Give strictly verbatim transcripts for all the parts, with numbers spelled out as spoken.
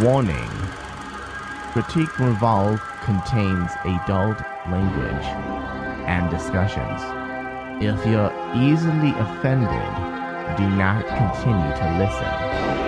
Warning. Critique Revolve contains adult language and discussions. If you're easily offended, do not continue to listen.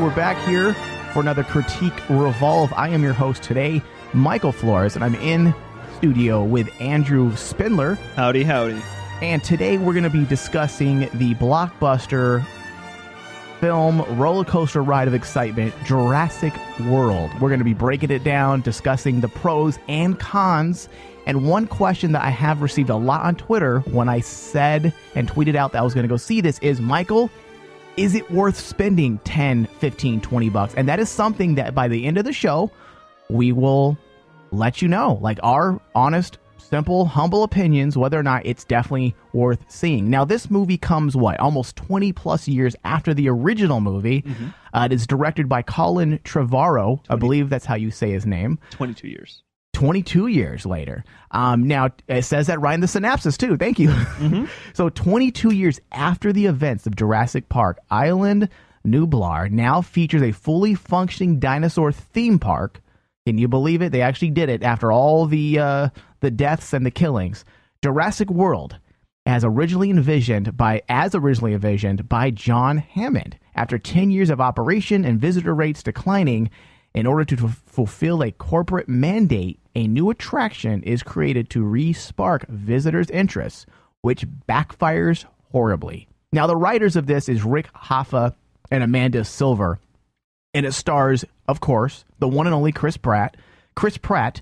We're back here for another Critique Revolve. I am your host today, Michael Flores, and I'm in studio with Andrew Spindler. Howdy, howdy. And today we're going to be discussing the blockbuster film roller coaster ride of excitement, Jurassic World. We're going to be breaking it down, discussing the pros and cons. And one question that I have received a lot on Twitter when I said and tweeted out that I was going to go see this is, Michael, is it worth spending ten, fifteen, twenty bucks? And that is something that by the end of the show, we will let you know. Like our honest, simple, humble opinions, whether or not it's definitely worth seeing. Now, this movie comes, what, almost twenty plus years after the original movie. Mm-hmm. Uh, it is directed by Colin Trevorrow. I believe that's how you say his name. twenty-two years. twenty-two years later. Um, now, it says that right in the synopsis, too. Thank you. Mm-hmm. So twenty-two years after the events of Jurassic Park, Island Nublar now features a fully functioning dinosaur theme park. Can you believe it? They actually did it after all the, uh, the deaths and the killings. Jurassic World, as originally envisioned by, as originally envisioned by John Hammond. After ten years of operation and visitor rates declining, in order to f- fulfill a corporate mandate, a new attraction is created to re-spark visitors' interest, which backfires horribly. Now, the writers of this is Rick Jaffa and Amanda Silver, and it stars, of course, the one and only Chris Pratt, Chris Pratt,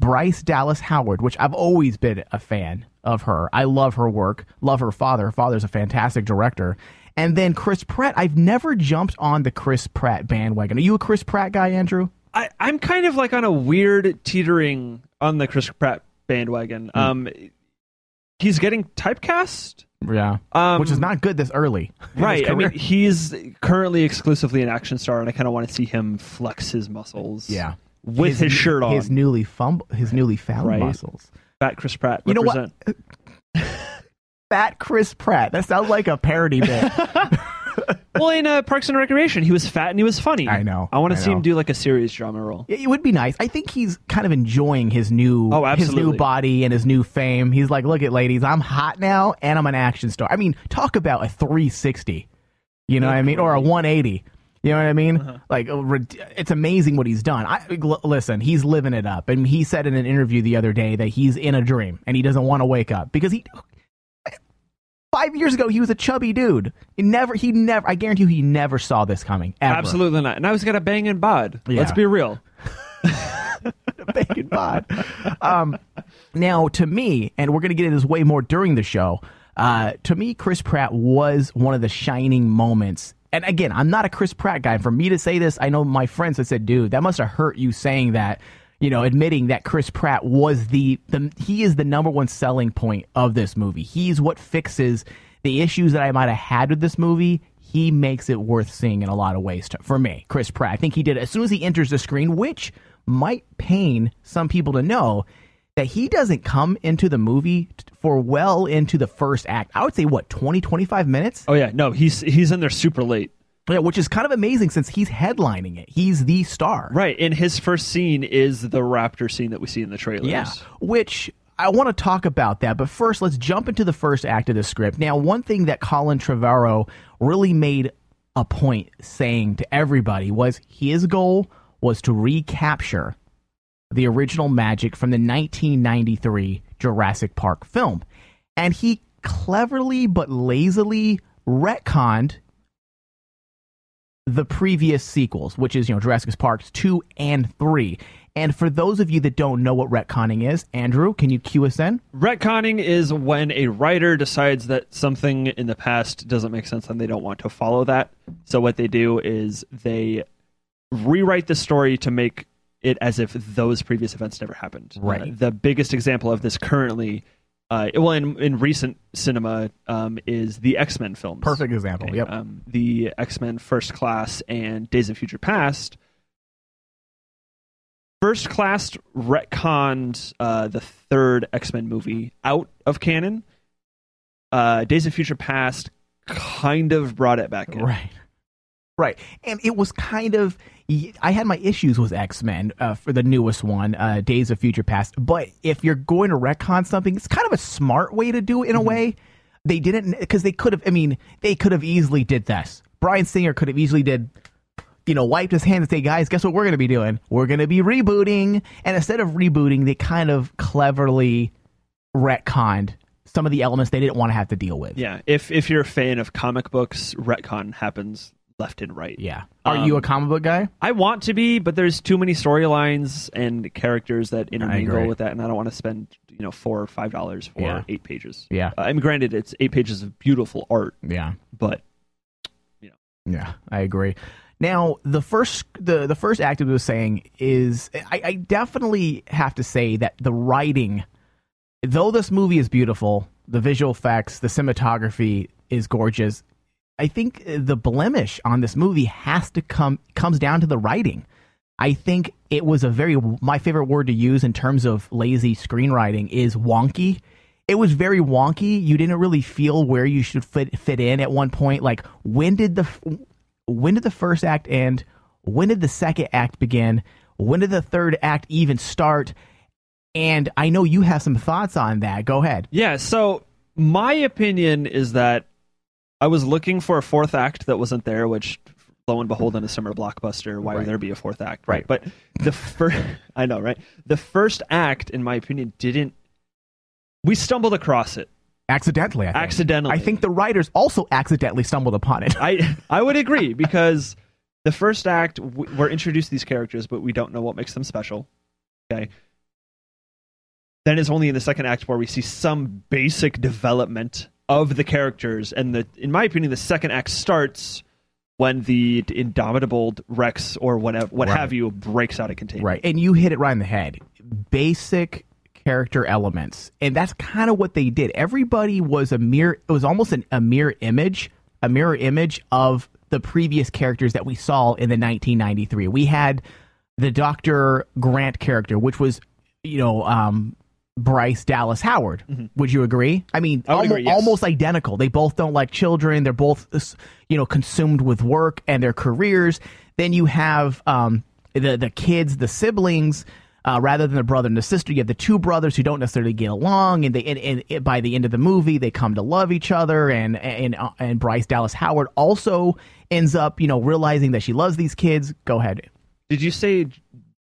Bryce Dallas Howard, which I've always been a fan of her. I love her work, love her father. Her father's a fantastic director. And then Chris Pratt, I've never jumped on the Chris Pratt bandwagon. Are you a Chris Pratt guy, Andrew? I, I'm kind of like on a weird teetering on the Chris Pratt bandwagon. Mm. Um, he's getting typecast. Yeah, um, which is not good this early. Right. I mean, he's currently exclusively an action star, and I kind of want to see him flex his muscles. Yeah, with his, his shirt on. His newly, fumble, his newly found right. muscles. Fat Chris Pratt. You represent. know what? Fat Chris Pratt. That sounds like a parody bit. Well, in uh, Parks and Recreation, he was fat and he was funny. I know. I want to see him do like a serious drama role. It would be nice. I think he's kind of enjoying his new, oh, his new body and his new fame. He's like, look at ladies, I'm hot now and I'm an action star. I mean, talk about a three sixty. You know That's what I mean? Crazy. Or a one eighty. You know what I mean? Uh-huh. Like, it's amazing what he's done. I, listen, he's living it up. And he said in an interview the other day that he's in a dream and he doesn't want to wake up because he... Five years ago, he was a chubby dude. He never, he never, I guarantee you, he never saw this coming. Ever. Absolutely not. And I was going to bang and bod. Yeah. Let's be real. Bang and bod. Um, now, to me, and we're going to get into this way more during the show, uh, to me, Chris Pratt was one of the shining moments. And again, I'm not a Chris Pratt guy. For me to say this, I know my friends that said, dude, that must have hurt you saying that. You know, admitting that Chris Pratt was the, the he is the number one selling point of this movie. He's what fixes the issues that I might have had with this movie. He makes it worth seeing in a lot of ways to, for me, Chris Pratt. I think he did as soon as he enters the screen, which might pain some people to know that he doesn't come into the movie for well into the first act. I would say, what, twenty, twenty-five minutes? Oh, yeah. No, he's he's in there super late. Yeah, which is kind of amazing since he's headlining it. He's the star. Right, and his first scene is the raptor scene that we see in the trailers. Yeah, which I want to talk about that, but first let's jump into the first act of the script. Now, one thing that Colin Trevorrow really made a point saying to everybody was his goal was to recapture the original magic from the nineteen ninety-three Jurassic Park film. And he cleverly but lazily retconned the previous sequels, which is, you know, Jurassic Parks two and three. And for those of you that don't know what retconning is, Andrew, can you cue us in? Retconning is when a writer decides that something in the past doesn't make sense and they don't want to follow that. So what they do is they rewrite the story to make it as if those previous events never happened. Right. Uh, the biggest example of this currently, uh, well, in, in recent cinema, um, is the X-Men films. Perfect example. Okay. Yep. Um, the X-Men First Class and Days of Future Past. First Class retconned uh, the third X-Men movie out of canon. Uh, Days of Future Past kind of brought it back in. Right. Right. And it was kind of... I had my issues with X-Men uh, for the newest one, uh, Days of Future Past. But if you're going to retcon something, it's kind of a smart way to do it in mm-hmm. a way. They didn't... Because they could have... I mean, they could have easily did this. Brian Singer could have easily did... you know, wiped his hand and say, guys, guess what we're going to be doing? We're going to be rebooting. And instead of rebooting, they kind of cleverly retconned some of the elements they didn't want to have to deal with. Yeah. If if you're a fan of comic books, retcon happens left and right. Yeah. Are um, you a comic book guy? I want to be, but there's too many storylines and characters that intermingle with that, and I don't want to spend, you know, four or five dollars for yeah. eight pages. Yeah. Uh, I mean, granted, it's eight pages of beautiful art. Yeah. But, you know. Yeah, I agree. Now, the first the, the first act of was saying is, I, I definitely have to say that the writing, though this movie is beautiful, the visual effects, the cinematography is gorgeous, I think the blemish on this movie has to come comes down to the writing. I think it was a very, my favorite word to use in terms of lazy screenwriting is wonky. It was very wonky. You didn't really feel where you should fit, fit in at one point. Like, when did the... When did the first act end? When did the second act begin? When did the third act even start? And I know you have some thoughts on that. Go ahead. Yeah, so my opinion is that I was looking for a fourth act that wasn't there, which, lo and behold, in a summer blockbuster, why right. would there be a fourth act? Right. But the first... I know, right? The first act, in my opinion, didn't... We stumbled across it. Accidentally, I think. Accidentally. I think the writers also accidentally stumbled upon it. I, I would agree, because the first act, we're introduced to these characters, but we don't know what makes them special. Okay. Then it's only in the second act where we see some basic development of the characters. And the, in my opinion, the second act starts when the indomitable Rex or whatever, what right. have you breaks out of containment. Right. And you hit it right in the head. Basic character elements, and that's kind of what they did. Everybody was a mere it was almost an, a mirror image a mirror image of the previous characters that we saw in the nineteen ninety-three. We had the Doctor Grant character, which was, you know, um Bryce Dallas Howard. Mm-hmm. Would you agree? I mean, I almost, agree, yes. almost identical. They both don't like children. They're both, you know, consumed with work and their careers. Then you have um the the kids, the siblings. Uh, rather than a brother and a sister, you have the two brothers who don't necessarily get along, and they and, and, and by the end of the movie, they come to love each other. And and uh, and Bryce Dallas Howard also ends up, you know, realizing that she loves these kids. Go ahead. Did you say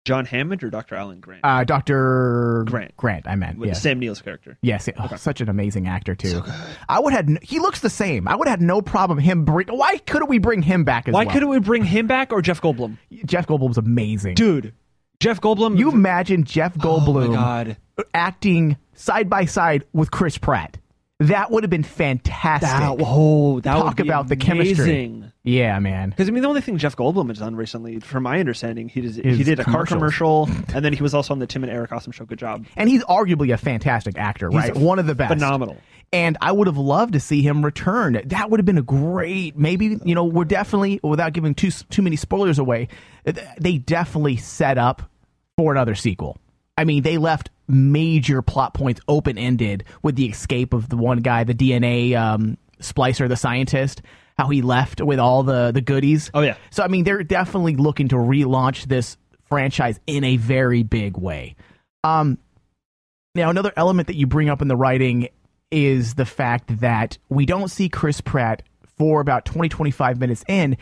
John Hammond or Doctor Alan Grant? Uh, Doctor Grant. Grant, I meant. With yes. Sam Neill's character. Yes, oh, okay. Such an amazing actor too. So I would have. No, he looks the same. I would have no problem him. Bring, why couldn't we bring him back? As why well? couldn't we bring him back or Jeff Goldblum? Jeff Goldblum's amazing, dude. Jeff Goldblum. You imagine Jeff Goldblum oh my God. acting side by side with Chris Pratt. That would have been fantastic. That, oh, that Talk would be about amazing. the chemistry. Yeah, man. Because, I mean, the only thing Jeff Goldblum has done recently, from my understanding, he, does, he did a car commercial, and then he was also on the Tim and Eric Awesome Show. Good job. And he's arguably a fantastic actor, he's right? One of the best. Phenomenal. And I would have loved to see him return. That would have been a great, maybe, you know, we're definitely, without giving too too many spoilers away, they definitely set up for another sequel. I mean, they left major plot points open-ended with the escape of the one guy, the D N A um, splicer, the scientist, how he left with all the, the goodies. Oh, yeah. So, I mean, they're definitely looking to relaunch this franchise in a very big way. Um, now, another element that you bring up in the writing is the fact that we don't see Chris Pratt for about twenty, twenty-five minutes in.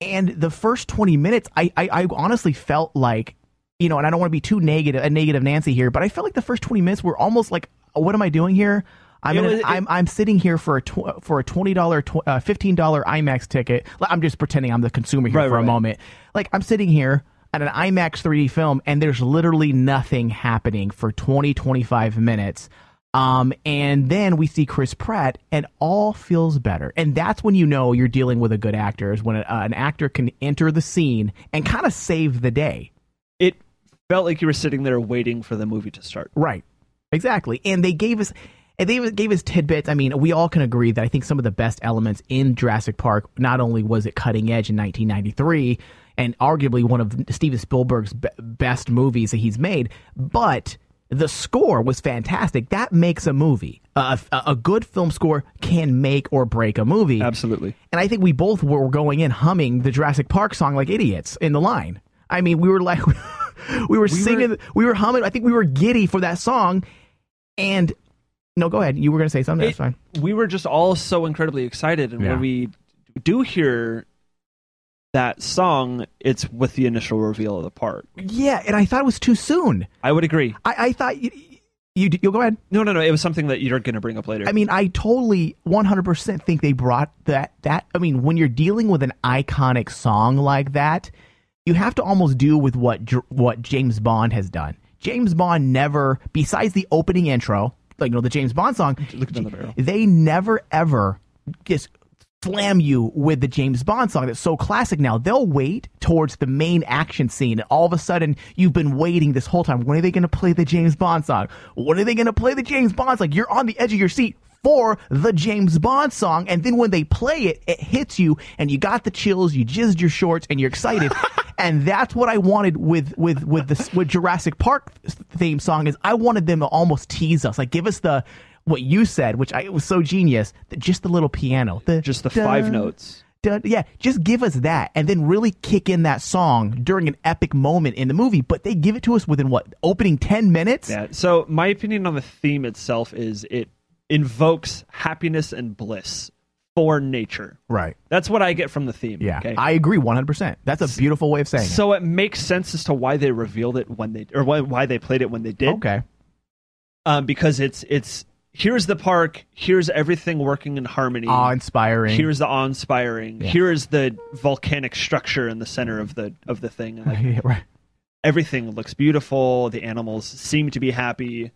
And the first twenty minutes, I, I, I honestly felt like, you know, and I don't want to be too negative, a negative Nancy here, but I felt like the first twenty minutes were almost like, what am I doing here? I'm it, in an, it, I'm I'm sitting here for a tw for a twenty dollar tw uh, fifteen dollar IMAX ticket. I'm just pretending I'm the consumer here right, for right, a moment. Right. Like, I'm sitting here at an IMAX three D film, and there's literally nothing happening for twenty, twenty-five minutes. Um, and then we see Chris Pratt, and all feels better. And that's when you know you're dealing with a good actor, is when a, uh, an actor can enter the scene and kind of save the day. It felt like you were sitting there waiting for the movie to start. Right. Exactly. And they gave us and they gave us tidbits. I mean, we all can agree that I think some of the best elements in Jurassic Park, not only was it cutting edge in nineteen ninety-three and arguably one of Steven Spielberg's b best movies that he's made, but the score was fantastic. That makes a movie. Uh, a, a good film score can make or break a movie. Absolutely. And I think we both were going in humming the Jurassic Park song like idiots in the line. I mean, we were like, we were we singing, were, we were humming. I think we were giddy for that song. And no, go ahead. You were going to say something. It, That's fine. We were just all so incredibly excited. And yeah. when we do hear that song, it's with the initial reveal of the park. Yeah. And I thought it was too soon. I would agree. I, I thought you, you, you'll go ahead. No, no, no. It was something that you're going to bring up later. I mean, I totally one hundred percent think they brought that, that. I mean, when you're dealing with an iconic song like that, you have to almost do with what what James Bond has done. James Bond never, besides the opening intro, like you know the James Bond song, Look down the barrel. They never ever just slam you with the James Bond song that's so classic now. They'll wait towards the main action scene, and all of a sudden you've been waiting this whole time. When are they going to play the James Bond song? When are they going to play the James Bond song? You're on the edge of your seat for the James Bond song, and then when they play it, it hits you, and you got the chills, you jizzed your shorts, and you're excited. And that's what I wanted with with with the with Jurassic Park theme song is I wanted them to almost tease us, like give us the what you said, which I it was so genius, that just the little piano, the, just the da, five notes, da, yeah, just give us that, and then really kick in that song during an epic moment in the movie. But they give it to us within what opening ten minutes. Yeah. So my opinion on the theme itself is it invokes happiness and bliss for nature. Right. That's what I get from the theme. Yeah. Okay? I agree one hundred percent. That's a beautiful way of saying so it. So it makes sense as to why they revealed it when they or why, why they played it when they did. Okay. Um, because it's it's here's the park, here's everything working in harmony. Awe-inspiring. Here's the awe-inspiring. Yeah. Here is the volcanic structure in the center of the of the thing. And like, yeah, right. Everything looks beautiful. The animals seem to be happy.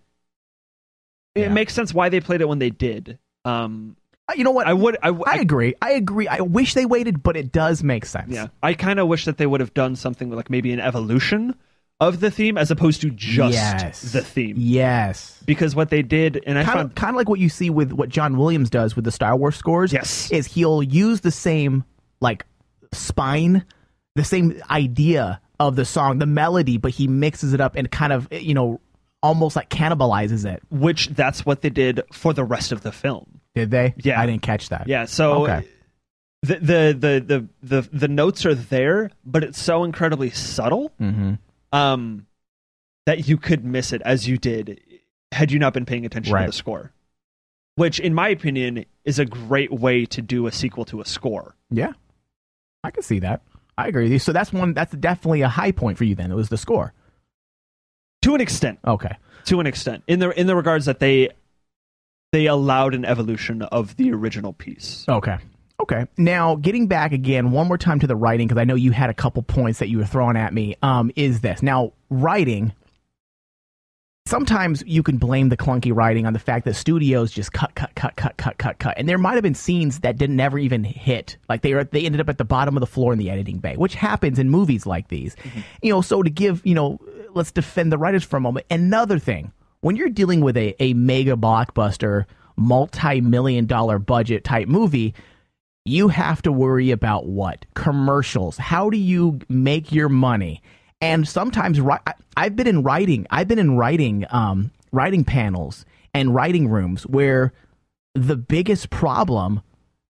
Yeah. It makes sense why they played it when they did. Um, you know what? I would. I, I, I agree. I agree. I wish they waited, but it does make sense. Yeah. I kind of wish that they would have done something like maybe an evolution of the theme as opposed to just yes. the theme. Yes. Because what they did, and I kind found... kind of like what you see with what John Williams does with the Star Wars scores. Yes. Is he'll use the same like spine, the same idea of the song, the melody, but he mixes it up and kind of you know. almost like cannibalizes it, which that's what they did for the rest of the film. Did they? Yeah, I didn't catch that. Yeah, so okay. the, the the the the the notes are there, but it's so incredibly subtle mm-hmm. um, that you could miss it as you did had you not been paying attention right. to the score. Which, in my opinion, is a great way to do a sequel to a score. Yeah, I can see that. I agree with you. So that's one. That's definitely a high point for you. Then it was the score. To an extent, okay. To an extent, in the in the regards that they they allowed an evolution of the original piece. Okay, okay. Now, getting back again one more time to the writing because I know you had a couple points that you were throwing at me. Um, is this now writing? Sometimes you can blame the clunky writing on the fact that studios just cut, cut, cut, cut, cut, cut, cut, and there might have been scenes that didn't never even hit. Like they were, they ended up at the bottom of the floor in the editing bay, which happens in movies like these. Mm-hmm. You know, so to give you know. Let's defend the writers for a moment. Another thing, when you're dealing with a, a mega blockbuster, multi-million dollar budget type movie, you have to worry about what? Commercials. How do you make your money? And sometimes I've been in writing. I've been in writing, um, writing panels and writing rooms where the biggest problem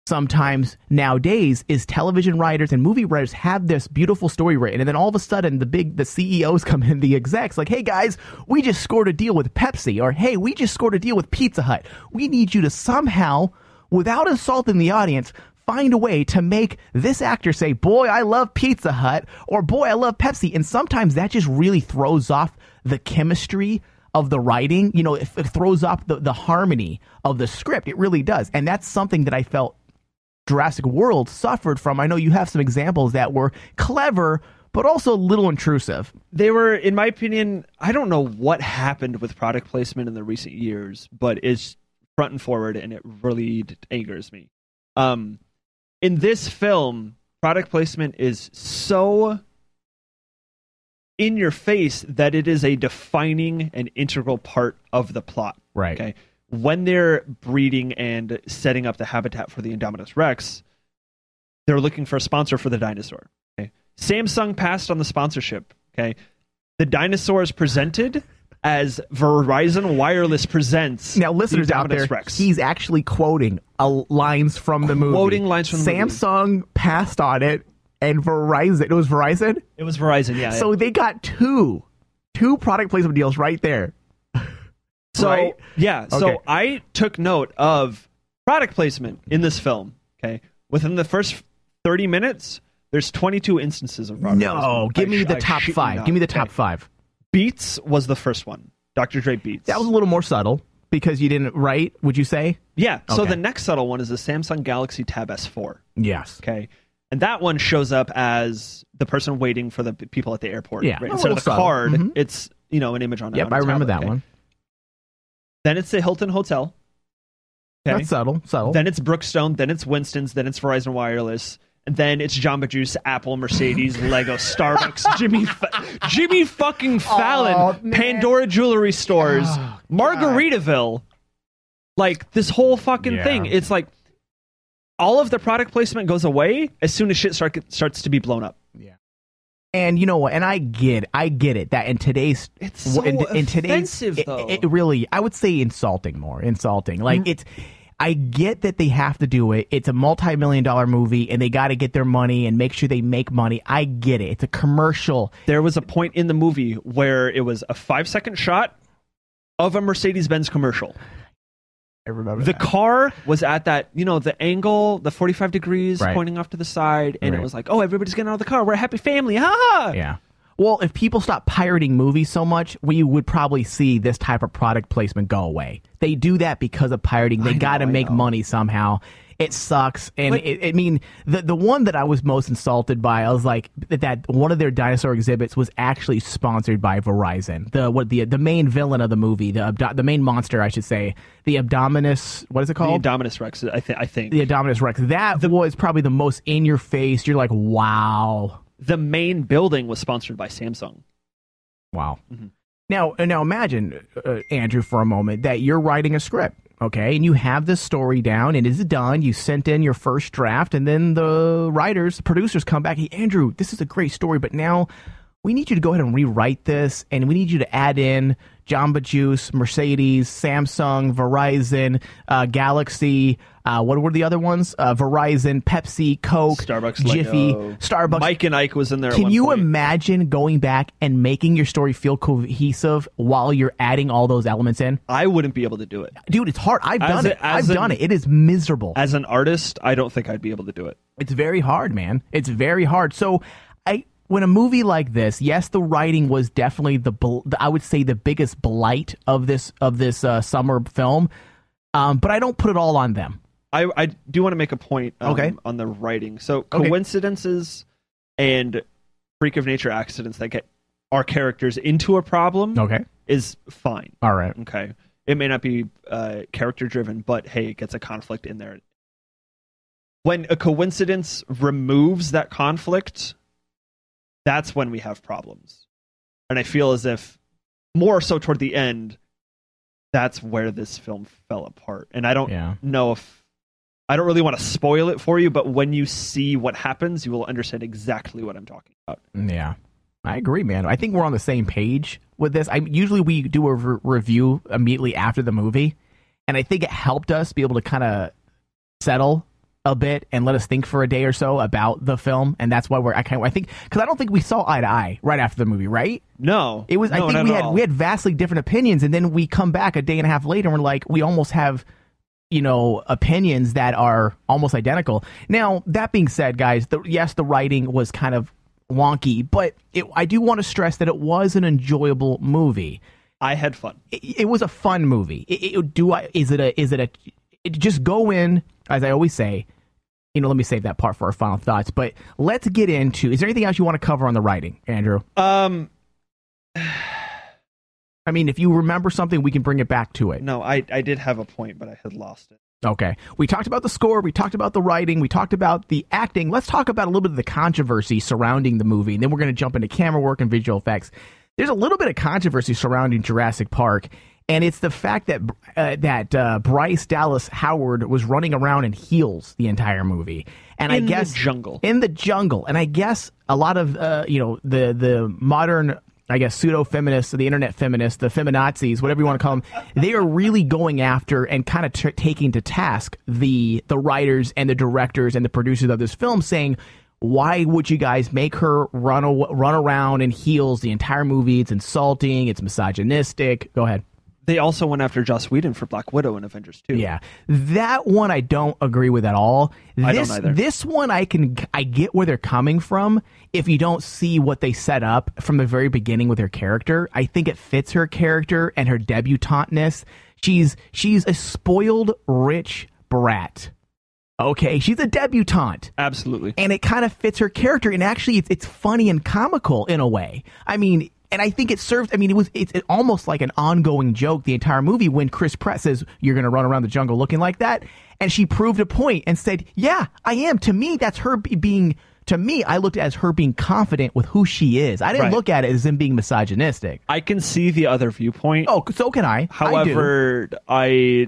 sometimes nowadays is television writers and movie writers have this beautiful story written, and then all of a sudden the big the C E Os come in, the execs, like, hey guys, we just scored a deal with Pepsi, or hey, we just scored a deal with Pizza Hut. We need you to somehow, without assaulting the audience, find a way to make this actor say, boy, I love Pizza Hut, or boy, I love Pepsi. And sometimes that just really throws off the chemistry of the writing. You know, it, it throws off the, the harmony of the script. It really does. And that's something that I felt Jurassic World suffered from. I know you have some examples that were clever, but also a little intrusive. They were, in my opinion, I don't know what happened with product placement in the recent years, but it's front and forward, and it really angers me. Um, in this film, product placement is so in your face that it is a defining and integral part of the plot. Right. Okay. When they're breeding and setting up the habitat for the Indominus Rex, they're looking for a sponsor for the dinosaur. Okay. Samsung passed on the sponsorship. Okay. The dinosaur is presented as Verizon Wireless presents. Now, listeners out there, Rex. He's actually quoting a, lines from the movie. Quoting lines from the Samsung movie. Samsung passed on it, and Verizon. It was Verizon? It was Verizon, yeah. So yeah. they got two, two product placement deals right there. So, right? yeah. Okay. So I took note of product placement in this film. Okay. Within the first thirty minutes, there's twenty-two instances of product no, placement. No, give me the top five. Give me the top five. Beats was the first one. Doctor Dre Beats. That was a little more subtle because you didn't write, would you say? Yeah. Okay. So the next subtle one is the Samsung Galaxy Tab S four. Yes. Okay. And that one shows up as the person waiting for the people at the airport. Yeah. Right? Instead of the subtle. card, mm-hmm. it's, you know, an image on it. Yep, on I remember tablet. that okay. one. Then it's the Hilton Hotel. Okay. That's subtle. Subtle. Then it's Brookstone. Then it's Winston's. Then it's Verizon Wireless. Then it's Jamba Juice, Apple, Mercedes, Lego, Starbucks, Jimmy Fa- Jimmy fucking Fallon, oh, Pandora Jewelry Stores, oh, Margaritaville. Like, this whole fucking yeah. thing. It's like, all of the product placement goes away as soon as shit start, starts to be blown up. Yeah. And you know what? And I get I get it. That in today's... It's so in, in offensive, today's, though. It, it really... I would say insulting more. Insulting. Like, mm-hmm. it's... I get that they have to do it. It's a multi-million dollar movie, and they got to get their money and make sure they make money. I get it. It's a commercial. There was a point in the movie where it was a five-second shot of a Mercedes-Benz commercial. I remember The that. car was at that, you know, the angle, the forty-five degrees right. pointing off to the side, and right. it was like, oh, everybody's getting out of the car. We're a happy family. Ah! Yeah. Well, if people stop pirating movies so much, we would probably see this type of product placement go away. They do that because of pirating. They got to make money somehow. It sucks. And like, it, I mean, the the one that I was most insulted by, I was like, that one of their dinosaur exhibits was actually sponsored by Verizon. The what the the main villain of the movie, the the main monster, I should say, the Indominus, what is it called? The Indominus Rex, I, th- I think. The Indominus Rex. That the, was probably the most in your face. You're like, wow. The main building was sponsored by Samsung. Wow. Mm-hmm. Now, now imagine, uh, Andrew, for a moment, that you're writing a script, okay? And you have this story down, and it's done. You sent in your first draft, and then the writers, the producers come back. Hey, Andrew, this is a great story, but now we need you to go ahead and rewrite this, and we need you to add in Jamba Juice, Mercedes, Samsung, Verizon, uh, Galaxy. Uh, what were the other ones? Uh, Verizon, Pepsi, Coke, Starbucks, Jiffy, Lego. Starbucks. Mike and Ike was in there. Can at one you point. imagine going back and making your story feel cohesive while you're adding all those elements in? I wouldn't be able to do it, dude. It's hard. I've as done a, it. I've an, done it. It is miserable. As an artist, I don't think I'd be able to do it. It's very hard, man. It's very hard. So I. When a movie like this, yes, the writing was definitely the, I would say, the biggest blight of this of this uh, summer film, um, but I don't put it all on them. I, I do want to make a point um, okay. on the writing. So coincidences okay. and freak of nature accidents that get our characters into a problem okay. is fine. All right. Okay. It may not be uh, character driven, but hey, it gets a conflict in there. When a coincidence removes that conflict, that's when we have problems. And I feel as if, more so toward the end, that's where this film fell apart. And I don't yeah. know if... I don't really want to spoil it for you, but when you see what happens, you will understand exactly what I'm talking about. Yeah. I agree, man. I think we're on the same page with this. I usually we do a re- review immediately after the movie, and I think it helped us be able to kind of settle a bit and let us think for a day or so about the film, and that's why we're I kind of I think because I don't think we saw eye to eye right after the movie, right? No, it was no, I think we had all. we had vastly different opinions, and then we come back a day and a half later, and we're like we almost have you know opinions that are almost identical. Now that being said, guys, the, yes, the writing was kind of wonky, but it, I do want to stress that it was an enjoyable movie. I had fun. It, it was a fun movie. It, it, do I? Is it a? Is it a? It, just go in as I always say. You know, let me save that part for our final thoughts, but let's get into, is there anything else you want to cover on the writing, Andrew? Um, I mean, if you remember something, we can bring it back to it. No, I, I did have a point, but I had lost it. Okay. We talked about the score. We talked about the writing. We talked about the acting. Let's talk about a little bit of the controversy surrounding the movie. And then we're going to jump into camera work and visual effects. There's a little bit of controversy surrounding Jurassic Park. And it's the fact that uh, that uh, Bryce Dallas Howard was running around in heels the entire movie, and in I guess the jungle in the jungle, and I guess a lot of uh, you know the the modern I guess pseudo feminists, the internet feminists, the feminazis, whatever you want to call them, they are really going after and kind of t- taking to task the the writers and the directors and the producers of this film, saying, why would you guys make her run a- run around in heels the entire movie? It's insulting. It's misogynistic. Go ahead. They also went after Joss Whedon for Black Widow and Avengers two. Yeah, that one I don't agree with at all. This, I don't either. This one I can I get where they're coming from. If you don't see what they set up from the very beginning with her character, I think it fits her character and her debutanteness. She's she's a spoiled rich brat. Okay, she's a debutante. Absolutely, and it kind of fits her character. And actually, it's it's funny and comical in a way. I mean. And I think it served, I mean, it was it's it almost like an ongoing joke the entire movie when Chris Pratt says, you're going to run around the jungle looking like that. And she proved a point and said, yeah, I am. To me, that's her being, to me, I looked at it as her being confident with who she is. I didn't right. look at it as him being misogynistic. I can see the other viewpoint. Oh, so can I. However, I I,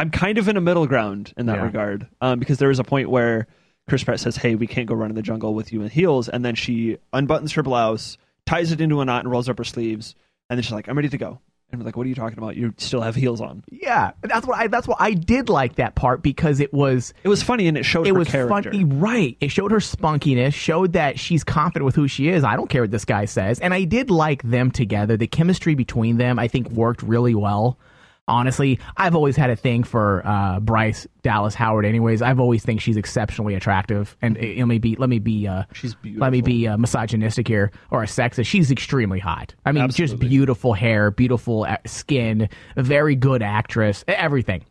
I'm kind of in a middle ground in that yeah. regard um, because there was a point where Chris Pratt says, hey, we can't go run in the jungle with you in heels. And then she unbuttons her blouse, ties it into a knot and rolls up her sleeves, and then she's like, I'm ready to go. And we're like, what are you talking about? You still have heels on. Yeah, that's what I that's what I did like that part, because it was... It was funny, and it showed it her was character. Funny, right. It showed her spunkiness, showed that she's confident with who she is. I don't care what this guy says. And I did like them together. The chemistry between them, I think, worked really well. Honestly, I've always had a thing for uh, Bryce Dallas Howard anyways. I've always think she's exceptionally attractive, and uh, let me be let me be uh, she's beautiful. Let me be uh, misogynistic here or a sexist. She's extremely hot. I mean, Absolutely. Just beautiful hair, beautiful skin, very good actress, everything.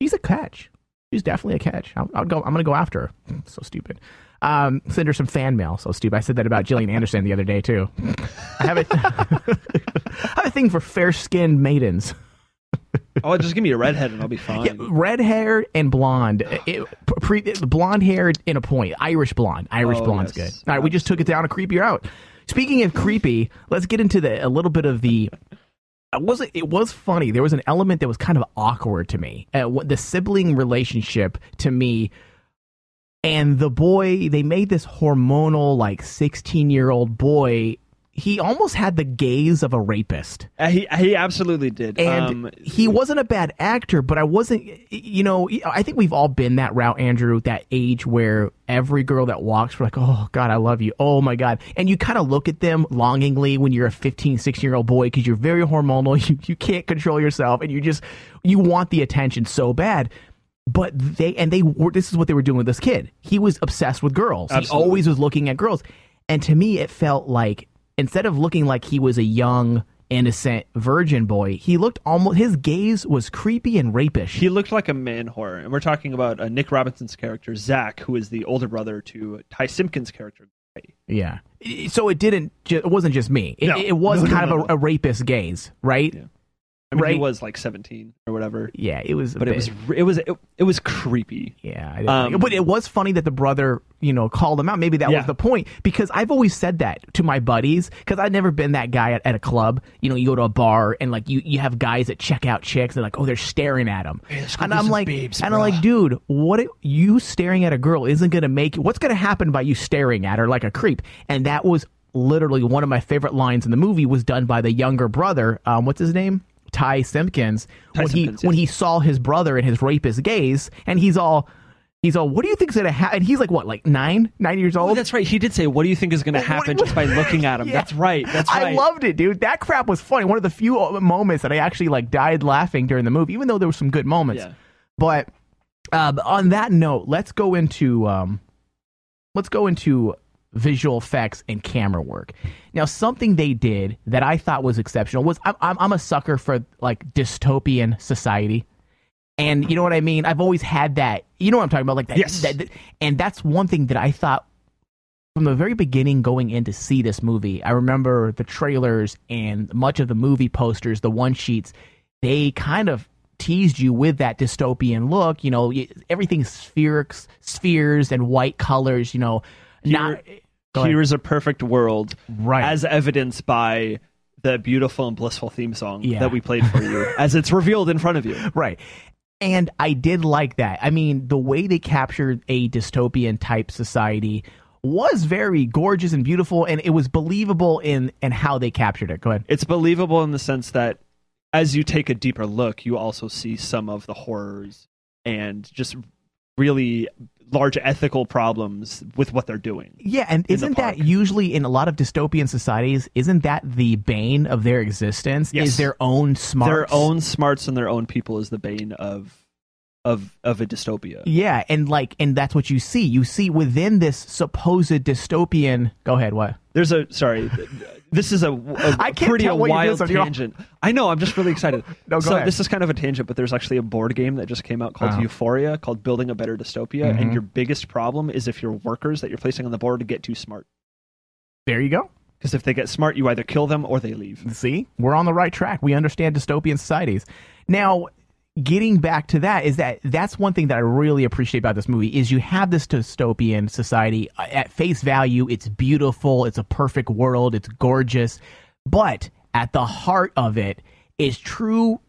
She's a catch. She's definitely a catch. I'll, I'll go. I'm gonna go after her. So stupid. Um, send her some fan mail. So stupid. I said that about Gillian Anderson the other day too. I have a, I have a thing for fair-skinned maidens. Oh, just give me a redhead and I'll be fine. Yeah, red-haired and blonde. It, pre, it, blonde-haired in a point. Irish blonde. Irish oh, blonde's yes. good. All right, we just took it down a creepier out. Speaking of creepy, let's get into the a little bit of the... It, wasn't, it was funny. There was an element that was kind of awkward to me. Uh, what, the sibling relationship to me... And the boy, they made this hormonal, like, sixteen-year-old boy... He almost had the gaze of a rapist. Uh, he he absolutely did. And um, he wasn't a bad actor, but I wasn't, you know, I think we've all been that route, Andrew, that age where every girl that walks, we're like, oh, God, I love you. Oh, my God. And you kind of look at them longingly when you're a fifteen, sixteen-year-old boy because you're very hormonal. You, you can't control yourself, and you just, you want the attention so bad. But they, and they were, this is what they were doing with this kid. He was obsessed with girls. Absolutely. He always was looking at girls. And to me, it felt like, instead of looking like he was a young, innocent virgin boy, he looked almost, his gaze was creepy and rapish. He looked like a man horror. And we're talking about uh, Nick Robinson's character, Zach, who is the older brother to Ty Simpkins' character. Yeah. So it didn't, ju- it wasn't just me. It, no. it was no, no, kind no, of a, no. a rapist gaze, right? Yeah. I mean, right? He was like seventeen or whatever. Yeah, it was. But bit... it was it was it, it was creepy. Yeah, I didn't um, like it. But it was funny that the brother, you know, called him out. Maybe that yeah. was the point, because I've always said that to my buddies, because I've never been that guy at, at a club. You know, you go to a bar and like you, you have guys that check out chicks and like, oh, they're staring at them, hey, and I'm like, babes, and bro. I'm like, dude, what it, you staring at a girl isn't gonna make what's gonna happen by you staring at her like a creep, and that was literally one of my favorite lines in the movie was done by the younger brother. Um, what's his name? Ty Simpkins, Ty when Simpkins, he yes. when he saw his brother in his rapist gaze, and he's all he's all what do you think's gonna happen? And he's like what, like nine nine years old? Oh, that's right. He did say, what do you think is gonna what, happen what, what, just by looking at him? Yeah. That's right. That's right. I loved it, dude. That crap was funny. One of the few moments that I actually like died laughing during the movie, even though there were some good moments. Yeah. But uh, on that note, let's go into um, let's go into visual effects and camera work. Now, something they did that I thought was exceptional was I'm, I'm I'm a sucker for like dystopian society, and you know what I mean. I've always had that. You know what I'm talking about, like that. Yes. That, that, and that's one thing that I thought from the very beginning going in to see this movie. I remember the trailers and much of the movie posters, the one sheets. They kind of teased you with that dystopian look. You know, everything's spherics, spheres and white colors, you know. Here, not, here is a perfect world, right, as evidenced by the beautiful and blissful theme song yeah. that we played for you as it's revealed in front of you. Right. And I did like that. I mean, the way they captured a dystopian type society was very gorgeous and beautiful, and it was believable in and how they captured it. Go ahead. It's believable in the sense that as you take a deeper look, you also see some of the horrors and just really large ethical problems with what they're doing. Yeah, and isn't that usually in a lot of dystopian societies, isn't that the bane of their existence? Yes. Is their own smarts? Their own smarts and their own people is the bane of of of a dystopia. Yeah, and like and that's what you see. You see within this supposed dystopian go ahead, what? There's a sorry. This is a, a I can't pretty a wild tangent. I know, I'm just really excited. No, go so ahead. This is kind of a tangent, but there's actually a board game that just came out called wow. Euphoria, called Building a Better Dystopia, mm-hmm. and your biggest problem is if your workers that you're placing on the board get too smart. There you go. Because if they get smart, you either kill them or they leave. See? We're on the right track. We understand dystopian societies. Now, getting back to that is that that's one thing that I really appreciate about this movie is you have this dystopian society at face value. It's beautiful. It's a perfect world. It's gorgeous. But at the heart of it is true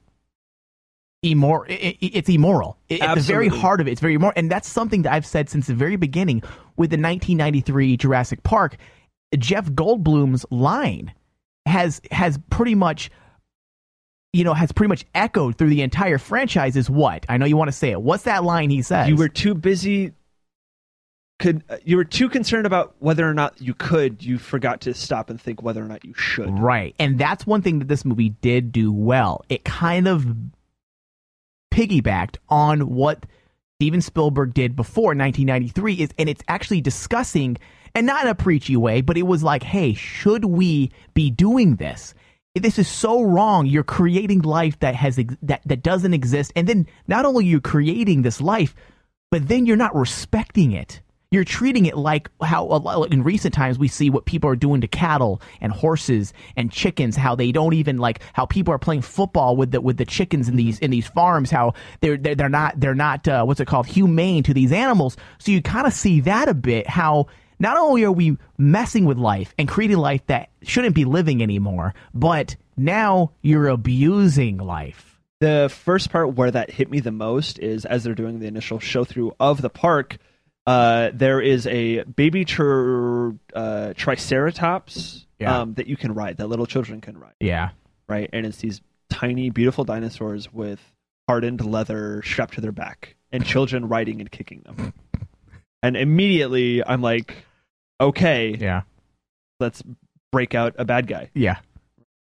immor- it's immoral. Absolutely. At the very heart of it, it's very immoral. And that's something that I've said since the very beginning with the nineteen ninety-three Jurassic Park. Jeff Goldblum's line has has pretty much... you know, has pretty much echoed through the entire franchise is what? I know you want to say it. What's that line he says? You were too busy. Could you were too concerned about whether or not you could. You forgot to stop and think whether or not you should. Right. And that's one thing that this movie did do well. It kind of piggybacked on what Steven Spielberg did before nineteen ninety-three. Is, and it's actually discussing, and not in a preachy way, but it was like, hey, should we be doing this? This is so wrong. You're creating life that has that, that doesn't exist. And then not only are you creating this life, but then you're not respecting it. You're treating it like how in recent times we see what people are doing to cattle and horses and chickens, how they don't even like how people are playing football with the with the chickens in these in these farms, how they're they're, they're not they're not uh, what's it called, humane to these animals. So you kind of see that a bit, how not only are we messing with life and creating life that shouldn't be living anymore, but now you're abusing life. The first part where that hit me the most is as they're doing the initial show through of the park, uh, there is a baby tr uh, triceratops yeah. um, that you can ride, that little children can ride. Yeah. Right? And it's these tiny, beautiful dinosaurs with hardened leather strapped to their back and children riding and kicking them. And immediately I'm like... okay, yeah, let's break out a bad guy. Yeah.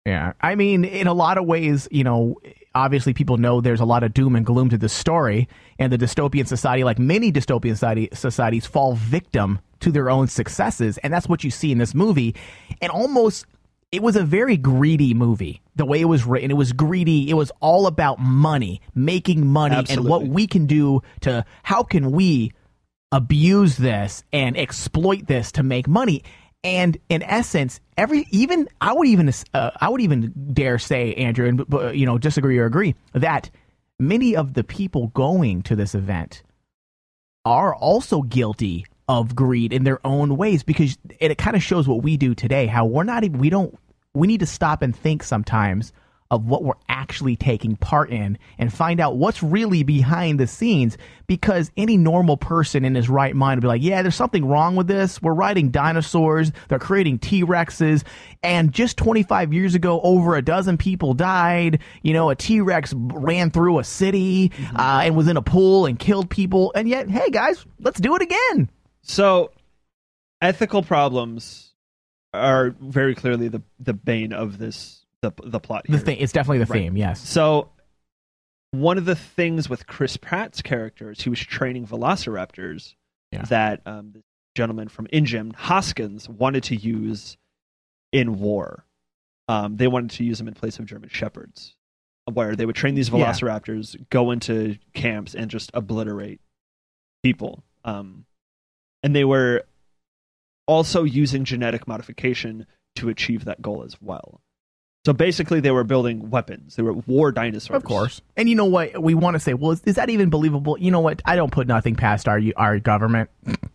Yeah. I mean, in a lot of ways, you know, obviously people know there's a lot of doom and gloom to this story, and the dystopian society, like many dystopian society, societies, fall victim to their own successes, and that's what you see in this movie. And almost, it was a very greedy movie, the way it was written. It was greedy. It was all about money, making money, absolutely, and what we can do to, how can we abuse this and exploit this to make money. And in essence, every even I would even uh, I would even dare say, Andrew, and you know, disagree or agree, that many of the people going to this event are also guilty of greed in their own ways, because it, it kind of shows what we do today, how we're not even, we don't we need to stop and think sometimes of what we're actually taking part in and find out what's really behind the scenes, because any normal person in his right mind would be like, yeah, there's something wrong with this. We're riding dinosaurs. They're creating T-Rexes. And just twenty-five years ago, over a dozen people died. You know, a T-Rex ran through a city mm-hmm. uh, and was in a pool and killed people. And yet, hey, guys, let's do it again. So ethical problems are very clearly the, the bane of this The, the plot here. The thing, it's definitely the right theme, yes. So one of the things with Chris Pratt's characters, he was training velociraptors yeah. that um, the gentleman from InGem, Hoskins, wanted to use in war. Um, they wanted to use them in place of German shepherds, where they would train these velociraptors, yeah. go into camps, and just obliterate people. Um, and they were also using genetic modification to achieve that goal as well. So basically, they were building weapons. They were war dinosaurs. Of course. And you know what? We want to say, well, is, is that even believable? You know what? I don't put nothing past our our government.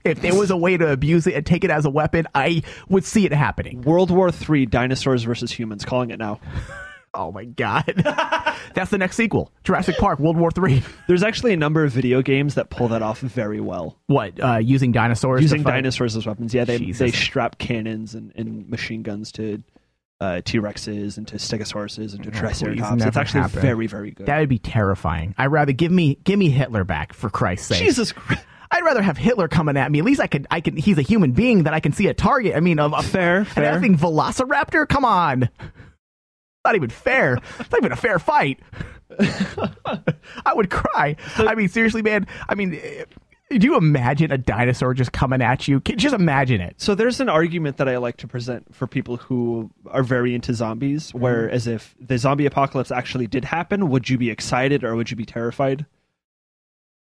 If there was a way to abuse it and take it as a weapon, I would see it happening. World War Three, dinosaurs versus humans. Calling it now. Oh, my God. That's the next sequel. Jurassic Park, World War Three. There's actually a number of video games that pull that off very well. What? Uh, using dinosaurs? Using dinosaurs as weapons. Yeah, they, they strap cannons and, and machine guns to uh, T-Rexes and to Stegosauruses and to Triceratops. It's actually happened. very, very good. That would be terrifying. I'd rather give me give me Hitler back, for Christ's sake. Jesus Christ. I'd rather have Hitler coming at me. At least I can, I can, he's a human being that I can see a target. I mean, of a fair, fair. An effing Velociraptor? Come on. Not even fair. It's not even a fair fight. I would cry. So, I mean, seriously, man. I mean, do you imagine a dinosaur just coming at you? Just imagine it. So there's an argument that I like to present for people who are very into zombies, where mm. as if the zombie apocalypse actually did happen, would you be excited or would you be terrified?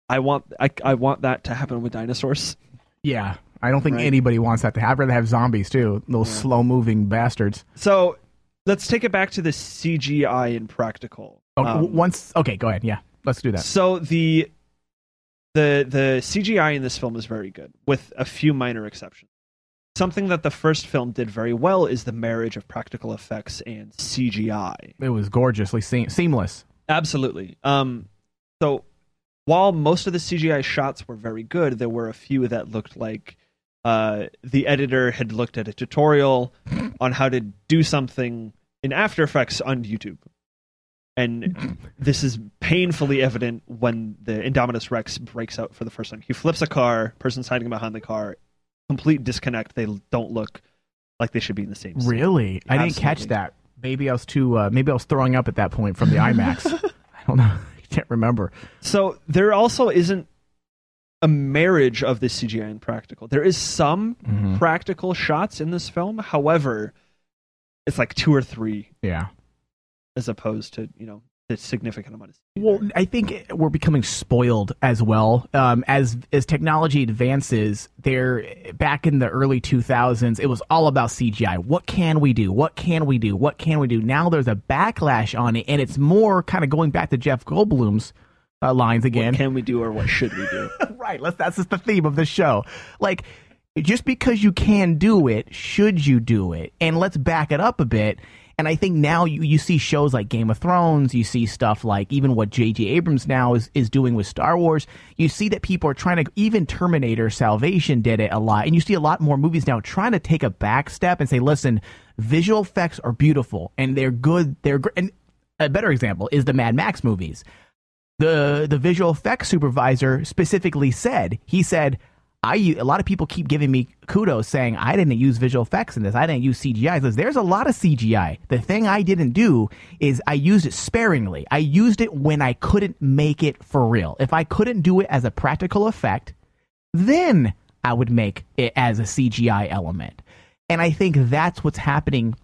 I want, I, I want that to happen with dinosaurs. Yeah, I don't think right. anybody wants that to happen. I'd rather have zombies too, little yeah. slow-moving bastards. So. Let's take it back to the C G I and practical. Oh, um, once, okay, go ahead. Yeah, let's do that. So the the the C G I in this film is very good, with a few minor exceptions. Something that the first film did very well is the marriage of practical effects and C G I. It was gorgeously se seamless. Absolutely. Um, so while most of the C G I shots were very good, there were a few that looked like Uh, the editor had looked at a tutorial on how to do something in After Effects on YouTube. And this is painfully evident when the Indominus Rex breaks out for the first time. He flips a car, person's hiding behind the car, complete disconnect. They don't look like they should be in the same scene. Really? Absolutely. I didn't catch that. Maybe I was too, uh, maybe I was throwing up at that point from the IMAX. I don't know. I can't remember. So there also isn't a marriage of the C G I and practical. There is some mm-hmm. practical shots in this film. However, it's like two or three. Yeah. As opposed to, you know, the significant amount of C G I. Well, I think we're becoming spoiled as well. Um, as, as technology advances, there, back in the early two thousands, it was all about C G I. What can we do? What can we do? What can we do? Now there's a backlash on it, and it's more kind of going back to Jeff Goldblum's Uh, lines again. What can we do or what should we do? Right. Let's, that's just the theme of the show. Like, just because you can do it, should you do it? And let's back it up a bit. And I think now you, you see shows like Game of Thrones, you see stuff like even what J J Abrams now is, is doing with Star Wars. You see that people are trying to, even Terminator Salvation did it a lot. And you see a lot more movies now trying to take a back step and say, listen, visual effects are beautiful and they're good. They're great. And a better example is the Mad Max movies. The the visual effects supervisor specifically said, he said, I a lot of people keep giving me kudos saying I didn't use visual effects in this. I didn't use C G I. He says, there's a lot of C G I. The thing I didn't do is I used it sparingly. I used it when I couldn't make it for real. If I couldn't do it as a practical effect, then I would make it as a C G I element. And I think that's what's happening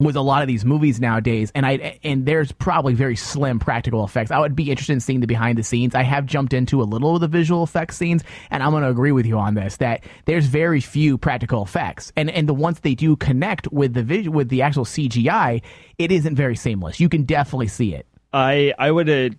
with a lot of these movies nowadays, and I and there's probably very slim practical effects. I would be interested in seeing the behind the scenes. I have jumped into a little of the visual effects scenes, and I'm going to agree with you on this, that there's very few practical effects, and and the ones they do connect with the visual, with the actual C G I, it isn't very seamless. You can definitely see it. I I would uh,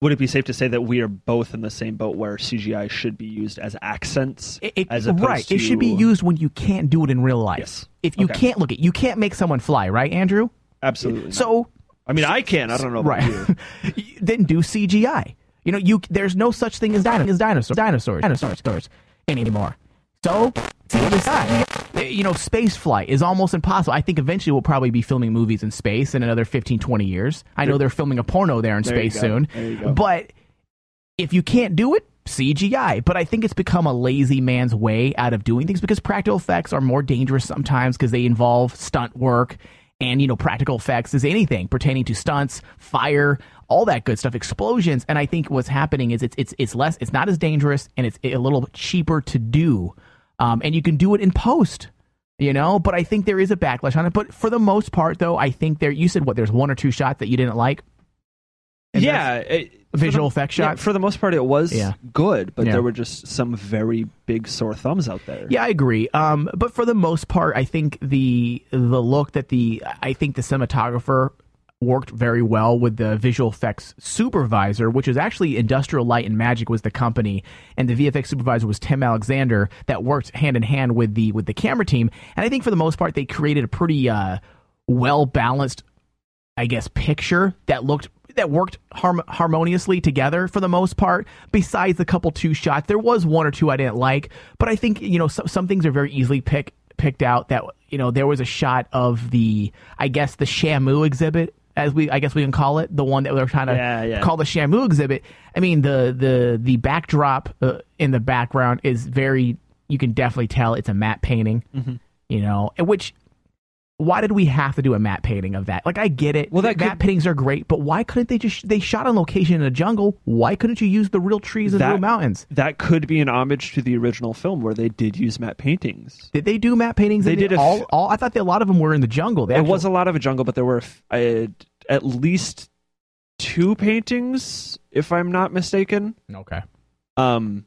would it be safe to say that we are both in the same boat where C G I should be used as accents, it, it, as opposed right? To... It should be used when you can't do it in real life. Yes. If you okay. can't look it, you can't make someone fly, right, Andrew? Absolutely. So, not. I mean, I can. I don't know. About right. You. Then do C G I. You know, you there's no such thing as dinosaurs, dinosaurs, dinosaurs, dinosaurs anymore. So, C G I. You know, space flight is almost impossible. I think eventually we'll probably be filming movies in space in another fifteen, twenty years. I know they're filming a porno there in there space soon. But if you can't do it, C G I, but I think it's become a lazy man's way out of doing things because practical effects are more dangerous sometimes because they involve stunt work and, you know, practical effects is anything pertaining to stunts, fire, all that good stuff, explosions. And I think what's happening is it's it's it's less, it's not as dangerous and it's a little cheaper to do. Um, and you can do it in post, you know, but I think there is a backlash on it. But for the most part, though, I think there, you said what, there's one or two shots that you didn't like? And yeah, it, visual effects shot. Yeah, for the most part, it was yeah. good, but yeah. there were just some very big sore thumbs out there. Yeah, I agree. Um, but for the most part, I think the the look that the I think the cinematographer worked very well with the visual effects supervisor, which is actually Industrial Light and Magic was the company, and the V F X supervisor was Tim Alexander, that worked hand in hand with the with the camera team. And I think for the most part, they created a pretty uh, well balanced, I guess, picture that looked. that worked harm harmoniously together for the most part, besides the couple two shots. There was one or two I didn't like, but I think, you know, so, some things are very easily pick, picked out that, you know, there was a shot of the, I guess, the Shamu exhibit, as we, I guess we can call it, the one that we were trying to yeah, yeah. call the Shamu exhibit. I mean, the, the, the backdrop uh, in the background is very, you can definitely tell it's a matte painting, mm-hmm. you know, which... Why did we have to do a matte painting of that? Like, I get it. Well, that matte could, paintings are great, but why couldn't they just... They shot on location in a jungle. Why couldn't you use the real trees and the real mountains? That could be an homage to the original film where they did use matte paintings. Did they do matte paintings? They did. They, a, all, all, I thought they, a lot of them were in the jungle. The it actual, was a lot of a jungle, but there were uh, at least two paintings, if I'm not mistaken. Okay. Um,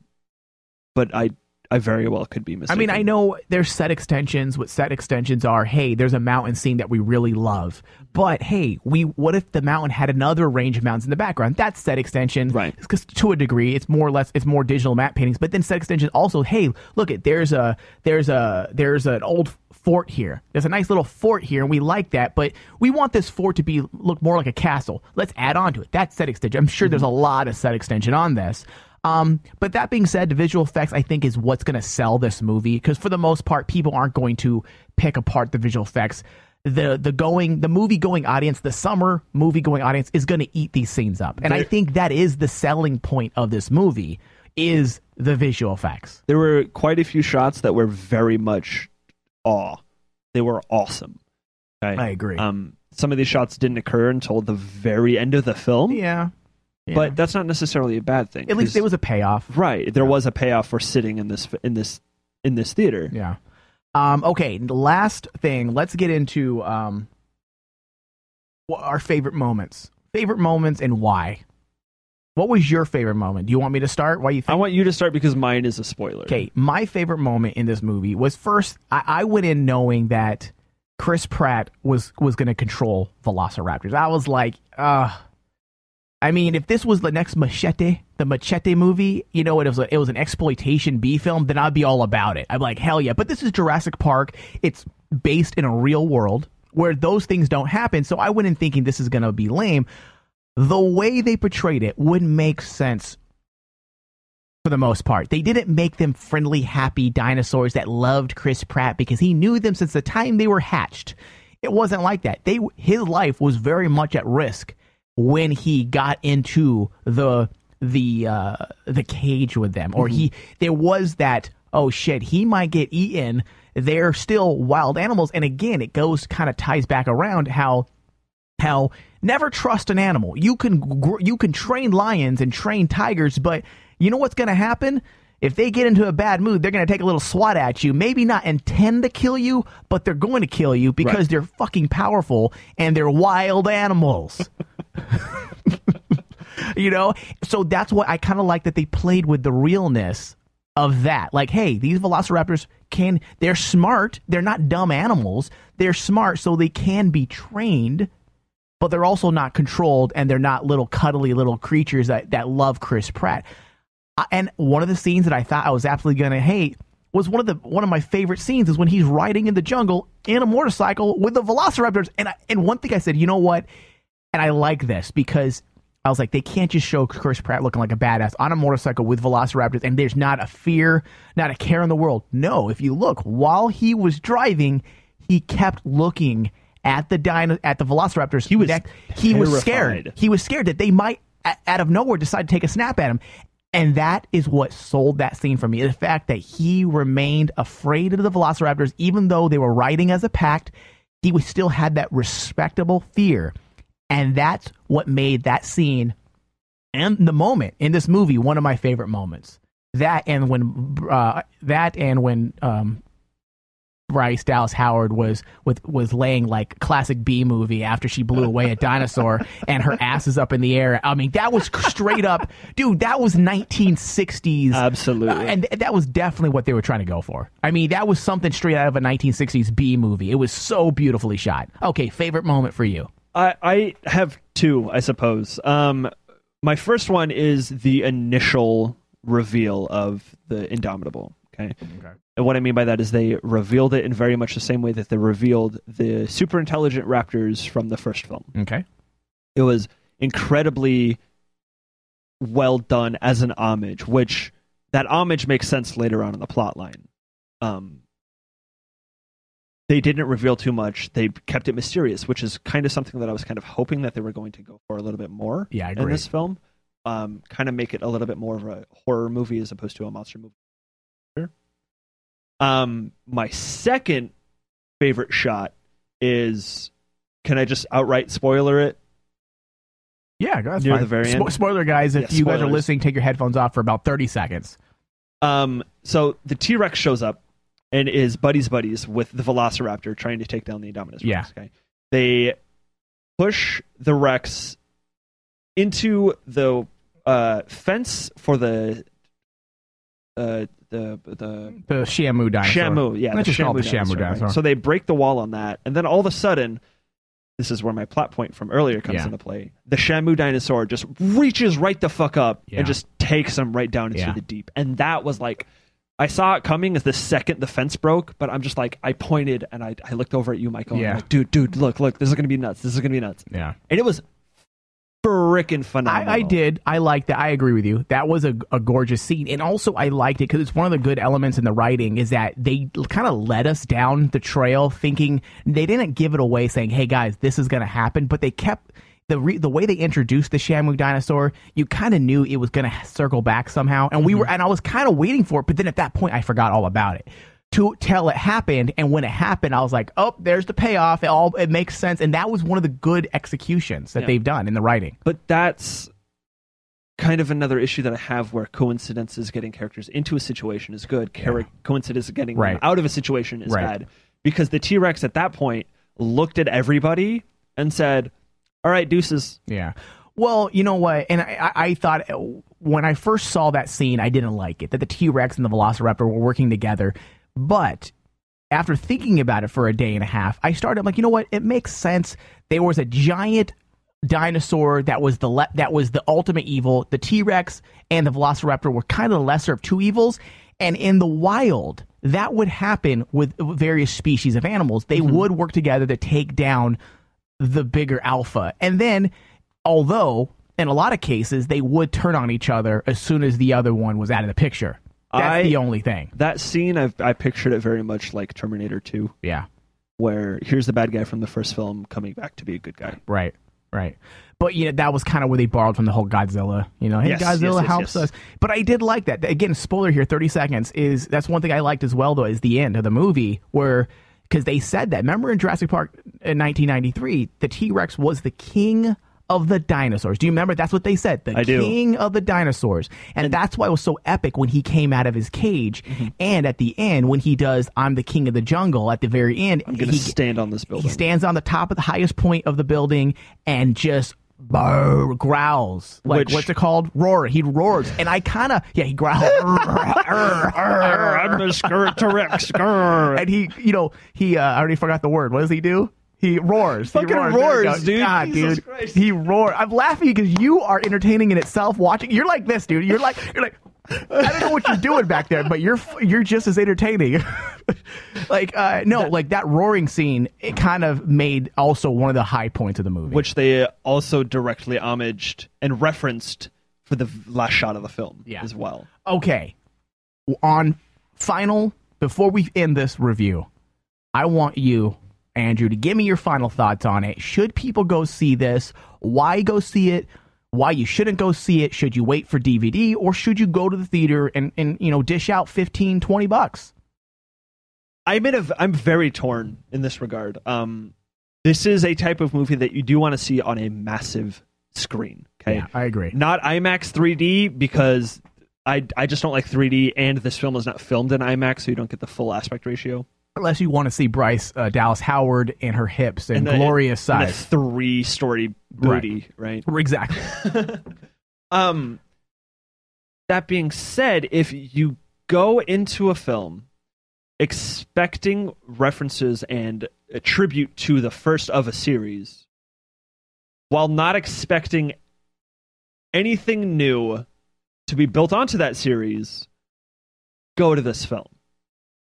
But I... I very well could be mistaken. I mean, I know there's set extensions. What set extensions are, hey, there's a mountain scene that we really love. But, hey, we what if the mountain had another range of mountains in the background? That's set extension. Right. Because to a degree, it's more or less, it's more digital matte paintings. But then set extension also, hey, look, it, there's a, there's a, there's an old fort here. There's a nice little fort here, and we like that. But we want this fort to be look more like a castle. Let's add on to it. That's set extension. I'm sure mm-hmm. there's a lot of set extension on this. Um, but that being said, the visual effects, I think, is what's going to sell this movie, because for the most part, people aren't going to pick apart the visual effects. The the going the movie going audience, the summer movie going audience, is going to eat these scenes up, and there, I think that is the selling point of this movie, is the visual effects. There were quite a few shots that were very much awe. They were awesome. Right? I agree. Um, some of these shots didn't occur until the very end of the film. Yeah. Yeah. But that's not necessarily a bad thing. At least there was a payoff, right? There yeah. was a payoff for sitting in this in this in this theater. Yeah. Um, okay. The last thing. Let's get into um, our favorite moments. Favorite moments and why. What was your favorite moment? Do you want me to start? Why you? Think? I want you to start because mine is a spoiler. Okay. My favorite moment in this movie was first. I, I went in knowing that Chris Pratt was was going to control Velociraptors. I was like, uh I mean, if this was the next Machete, the Machete movie, you know, it was a, it was an exploitation B film, then I'd be all about it. I'm like, hell yeah. But this is Jurassic Park. It's based in a real world where those things don't happen. So I went in thinking this is going to be lame. The way they portrayed it would make sense for the most part. They didn't make them friendly, happy dinosaurs that loved Chris Pratt because he knew them since the time they were hatched. It wasn't like that. They his life was very much at risk when he got into the the uh, the cage with them, or mm-hmm. he there was that, oh shit, he might get eaten. They're still wild animals, and again, it goes kind of ties back around how how never trust an animal. You can you can train lions and train tigers, but you know what's going to happen? If they get into a bad mood, they're going to take a little swat at you. Maybe not intend to kill you, but they're going to kill you because right. they're fucking powerful and they're wild animals. You know? So that's what I kind of like, that they played with the realness of that. Like, hey, these velociraptors can, they're smart. They're not dumb animals. They're smart, so they can be trained, but they're also not controlled, and they're not little cuddly little creatures that, that love Chris Pratt. And one of the scenes that I thought I was absolutely going to hate was one of the one of my favorite scenes is when he's riding in the jungle in a motorcycle with the velociraptors. And I, and one thing I said, you know what? And I like this because I was like, they can't just show Chris Pratt looking like a badass on a motorcycle with velociraptors, and there's not a fear, not a care in the world. No, if you look, while he was driving, he kept looking at the dino, at the velociraptors. He was neck. He terrified. was scared. He was scared that they might, out of nowhere, decide to take a snap at him. And that is what sold that scene for me. The fact that he remained afraid of the velociraptors, even though they were riding as a pact, he was still had that respectable fear. And that's what made that scene and the moment in this movie one of my favorite moments. That and when uh, that and when um, Bryce Dallas Howard was with was laying like classic B movie after she blew away a dinosaur and her ass is up in the air. I mean, that was straight up, dude. That was nineteen sixties, absolutely, uh, and th that was definitely what they were trying to go for. I mean, that was something straight out of a nineteen sixties B movie. It was so beautifully shot. Okay, favorite moment for you? I I have two, I suppose. Um, my first one is the initial reveal of the Indomitable. Okay. Okay. And what I mean by that is they revealed it in very much the same way that they revealed the super intelligent raptors from the first film. Okay. It was incredibly well done as an homage, which that homage makes sense later on in the plot line. Um, they didn't reveal too much. They kept it mysterious, which is kind of something that I was kind of hoping that they were going to go for a little bit more yeah, I agree. in this film. Um, kind of make it a little bit more of a horror movie as opposed to a monster movie. Um, my second favorite shot is, can I just outright spoiler it? Yeah, that's near fine. the very end. Spo spoiler, guys, if yeah, you spoilers. guys are listening, take your headphones off for about thirty seconds. Um, so the T-Rex shows up and is buddies buddies with the Velociraptor trying to take down the Indominus Rex. Yeah. Okay? They push the Rex into the uh, fence for the... Uh, the the the Shamu dinosaur. Shamu, yeah, Let's the Shamu, the Shamu dinosaur. dinosaur. Right? So they break the wall on that, and then all of a sudden, this is where my plot point from earlier comes yeah. into play. The Shamu dinosaur just reaches right the fuck up yeah. and just takes him right down into yeah. the deep. And that was like, I saw it coming as the second the fence broke, but I'm just like, I pointed and I I looked over at you, Michael. Yeah, and I'm like, dude, dude, look, look, this is gonna be nuts. This is gonna be nuts. Yeah, and it was frickin' phenomenal. I, I did. I liked that. I agree with you. That was a, a gorgeous scene. And also, I liked it because it's one of the good elements in the writing is that they kind of led us down the trail thinking they didn't give it away saying, hey, guys, this is going to happen. But they kept... The, re the way they introduced the Shamu dinosaur, you kind of knew it was going to circle back somehow. And we were, and I was kind of waiting for it. But then at that point, I forgot all about it. To tell it happened, and when it happened, I was like, "Oh, there's the payoff. It all it makes sense." And that was one of the good executions that yeah. they've done in the writing. But that's kind of another issue that I have, where coincidences getting characters into a situation is good, yeah. coincidence getting right. them out of a situation is right. bad. Because the T-Rex at that point looked at everybody and said, "All right, deuces." Yeah. Well, you know what? And I, I, I thought. When I first saw that scene, I didn't like it, that the T-Rex and the Velociraptor were working together. But after thinking about it for a day and a half, I started like, you know what? It makes sense. There was a giant dinosaur that was the le that was the ultimate evil. The T-Rex and the Velociraptor were kind of the lesser of two evils. And in the wild, that would happen with various species of animals. They mm-hmm. would work together to take down the bigger alpha. And then, although... in a lot of cases, they would turn on each other as soon as the other one was out of the picture. That's I, the only thing. That scene, I've, I pictured it very much like Terminator two. Yeah. Where here's the bad guy from the first film coming back to be a good guy. Right, right. But you know, that was kind of where they borrowed from the whole Godzilla. You know, hey, yes, Godzilla yes, yes, helps yes. us. But I did like that. Again, spoiler here, thirty seconds. Is That's one thing I liked as well, though, is the end of the movie where... Because they said that. Remember in Jurassic Park in nineteen ninety-three, the T-Rex was the king of the dinosaurs. Do you remember? That's what they said. The I king do. of the dinosaurs. And, and that's why it was so epic when he came out of his cage. Mm-hmm. And at the end, when he does, I'm the king of the jungle, at the very end. I'm going to stand on this building. He stands on the top of the highest point of the building and just Burr, growls like Which, what's it called? Roar. He roars, and I kind of yeah. He growls. I'm the T-Rex. And he, you know, he. Uh, I already forgot the word. What does he do? He roars. Fucking he roars, roars dude. God, Jesus dude. Christ. He roars. I'm laughing because you are entertaining in itself. Watching, you're like this, dude. You're like, you're like. I don't know what you're doing back there, but you're you're just as entertaining. like uh, no, that, like that roaring scene. It kind of made also one of the high points of the movie, which they also directly homaged and referenced for the last shot of the film yeah. as well. Okay, on final before we end this review, I want you, Andrew, to give me your final thoughts on it. Should people go see this? Why go see it? Why you shouldn't go see it? Should you wait for D V D, or should you go to the theater and, and you know, dish out fifteen, twenty bucks? I'm in a, I'm very torn in this regard. Um, this is a type of movie that you do want to see on a massive screen. Okay, yeah, I agree. Not IMAX three D, because I I just don't like three D, and this film is not filmed in IMAX, so you don't get the full aspect ratio. unless you want to see Bryce uh, Dallas Howard and her hips and, and the, glorious and, size, three-story booty, right? right? Exactly. um, that being said, if you go into a film expecting references and a tribute to the first of a series, while not expecting anything new to be built onto that series, go to this film.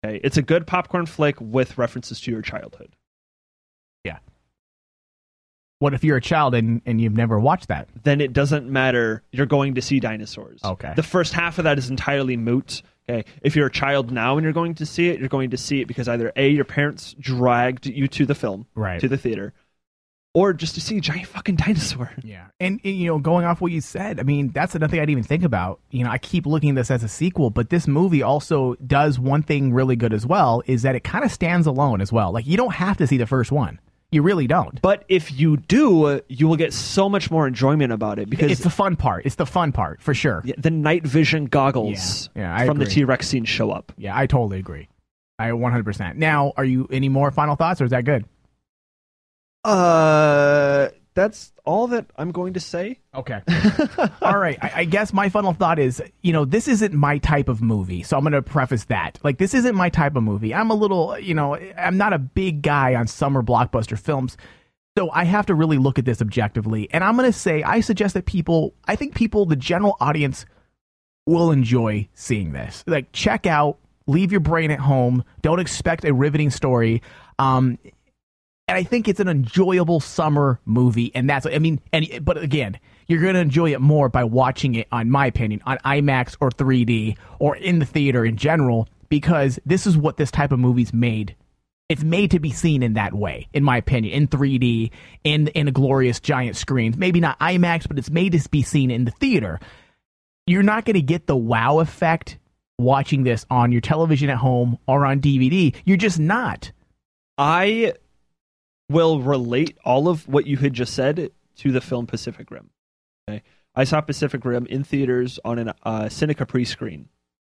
Okay, it's a good popcorn flick with references to your childhood. Yeah. What if you're a child and, and you've never watched that? Then it doesn't matter. You're going to see dinosaurs. Okay. The first half of that is entirely moot. Okay. If you're a child now and you're going to see it, you're going to see it because either A, your parents dragged you to the film, right, to the theater, or just to see a giant fucking dinosaur. Yeah. And, and, you know, going off what you said, I mean, that's another thing I didn't even think about. You know, I keep looking at this as a sequel, but this movie also does one thing really good as well, is that it kind of stands alone as well. Like, you don't have to see the first one. You really don't. But if you do, you will get so much more enjoyment about it, because it's the fun part. It's the fun part, for sure. Yeah, the night vision goggles yeah, yeah, from agree. the T-Rex scene show up. Yeah, I totally agree. I one hundred percent. Now, are you any more final thoughts, or is that good? Uh, that's all that I'm going to say. Okay. All right. I, I guess my final thought is, you know, this isn't my type of movie. So I'm going to preface that. Like, this isn't my type of movie. I'm a little, you know, I'm not a big guy on summer blockbuster films. So I have to really look at this objectively. And I'm going to say, I suggest that people, I think people, the general audience, will enjoy seeing this. Like, check out, leave your brain at home. Don't expect a riveting story. Um, And I think it's an enjoyable summer movie, and that's, I mean, and but again, you're going to enjoy it more by watching it, on my opinion, on IMAX or three D or in the theater in general, because this is what this type of movie's made. It's made to be seen in that way, in my opinion, in three D, in, in a glorious giant screen. Maybe not IMAX, but it's made to be seen in the theater. You're not going to get the wow effect watching this on your television at home or on D V D. You're just not. I... will relate all of what you had just said to the film Pacific Rim. Okay? I saw Pacific Rim in theaters on a uh, Cinecapree screen,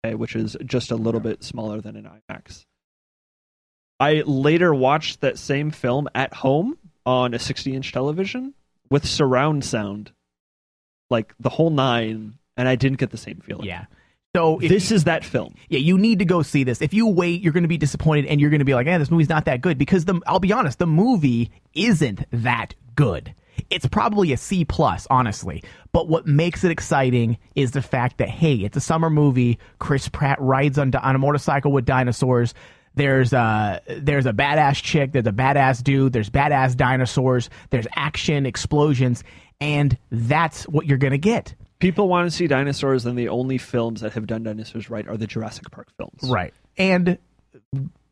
okay, which is just a little bit smaller than an IMAX. I later watched that same film at home on a sixty-inch television with surround sound, like the whole nine, and I didn't get the same feeling. Yeah. So this you, is that film. Yeah, you need to go see this. If you wait, you're going to be disappointed, and you're going to be like, eh, this movie's not that good. Because the, I'll be honest, the movie isn't that good. It's probably a C plus, honestly. But what makes it exciting is the fact that, hey, it's a summer movie. Chris Pratt rides on, on a motorcycle with dinosaurs. There's a, there's a badass chick. There's a badass dude. There's badass dinosaurs. There's action, explosions. And that's what you're going to get. People want to see dinosaurs, and the only films that have done dinosaurs right are the Jurassic Park films. Right. And